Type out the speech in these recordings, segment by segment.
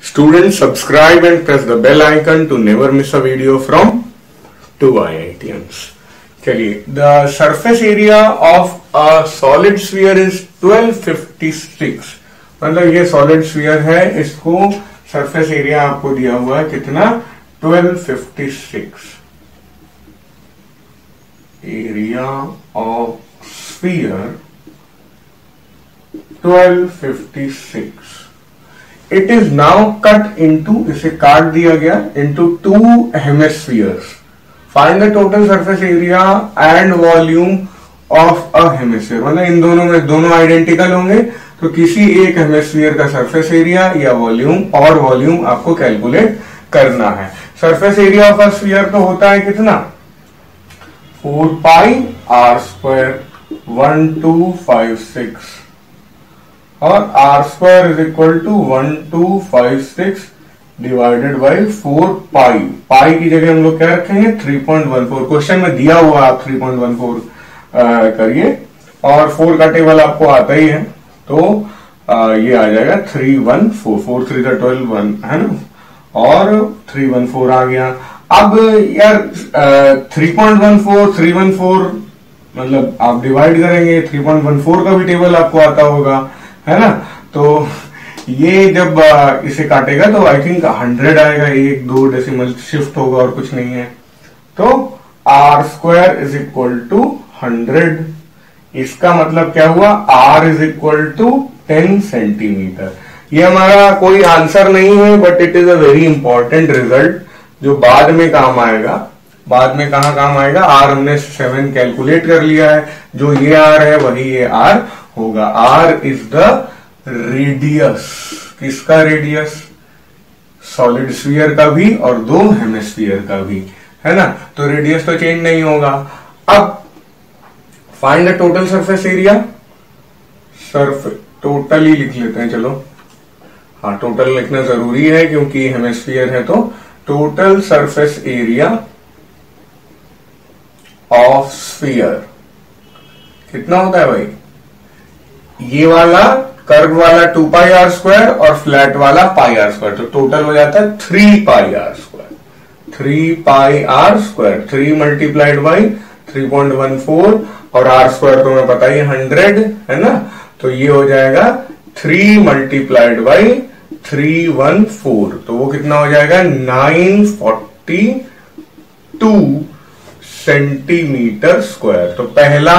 Students, subscribe and press the bell icon to never miss a video from 2 IITians. चलिए, the surface area of a solid sphere is 1256. मतलब ये solid sphere है, इसको surface area आपको दिया हुआ है कितना 1256. Area of sphere 1256. It is now cut into, इसे काट दिया गया, into 2 hemispheres. Find the total surface area and volume of a hemisphere. मतलब इन दोनों में दोनों आइडेंटिकल होंगे, तो किसी एक हेमिस्फीयर का सरफेस एरिया या वॉल्यूम और वॉल्यूम आपको कैलकुलेट करना है. Surface area of a sphere तो होता है कितना 4 pi r square 1256 और r square is equal to 1256 divided by 4 pi. पाई की जगह हम लोग क्या रखेंगे 3.14. क्वेश्चन में दिया हुआ आप 3.14 करिए और 4 का टेबल आपको आता ही है, तो ये आ जाएगा 3 1 4 4 3 12 1 है ना, और 3 1 4 आ गया. अब यार 3.14 मतलब आप डिवाइड करेंगे, 3.14 का भी टेबल आपको आता होगा है ना, तो ये जब इसे काटेगा तो आई थिंक 100 आएगा, एक दो डेसिमल शिफ्ट होगा और कुछ नहीं है. तो r square is equal to 100. इसका मतलब क्या हुआ r is equal to 10 centimetre. ये हमारा कोई आंसर नहीं है, but it is a very important result जो बाद में काम आएगा. बाद में कहाँ काम आएगा? r हमने 7 कैलकुलेट कर लिया है, जो ये r है वही ये r होगा. r is the radius. किसका रेडियस? सॉलिड स्फीयर का भी और 2 हेमिस्फीयर का भी, है ना, तो रेडियस तो चेंज नहीं होगा. अब find the total surface area. Total ही लिख लेते हैं, चलो, हाँ टोटल लिखना जरूरी है क्योंकि हेमिस्फीयर है. तो total surface area of sphere कितना होता है भाई? ये वाला कर्व वाला 2 pi r square और फ्लैट वाला pi r square, तो टोटल हो जाता है 3 pi r square. 3 multiplied by 3.14 और r square तो मैं पता ही 100 है ना, तो ये हो जाएगा 3 multiplied by 3.14, तो वो कितना हो जाएगा 942 सेंटीमीटर स्क्वायर. तो पहला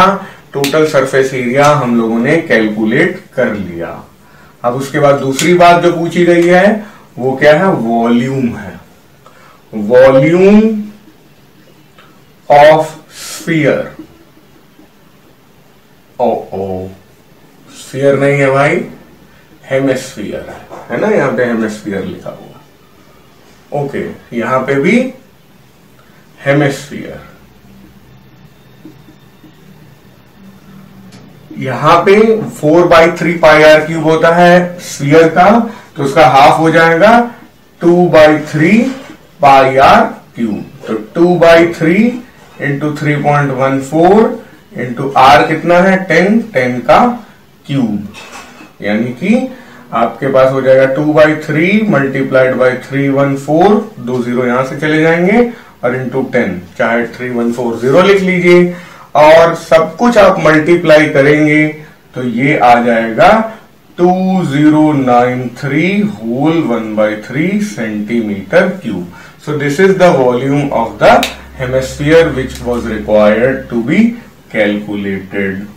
टोटल सरफेस एरिया हम लोगों ने कैलकुलेट कर लिया. अब उसके बाद दूसरी बात जो पूछी गई है वो क्या है? वॉल्यूम है. Volume of sphere. स्फीयर नहीं है भाई, हेमिस्फीयर है ना, यहां पे हेमिस्फीयर लिखा हुआ. ओके, यहां पे भी हेमिस्फीयर, यहाँ पे 4 by 3 pi r³ होता है स्फीयर का, तो उसका हाफ हो जाएगा 2 by 3 pi r³. तो 2 by 3 into 3.14 इंटू r कितना है 10 का क्यूब, यानी कि आपके पास हो जाएगा 2 by 3 multiplied by 3.14, 2 0 यहां से चले जाएंगे और इंटू 10, चाहे 3.14 0 लिख लीजिए और सब कुछ आप मल्टीप्लाई करेंगे तो ये आ जाएगा 2093 whole 1 by 3 centimeter cube. So this is the volume of the hemisphere which was required to be calculated.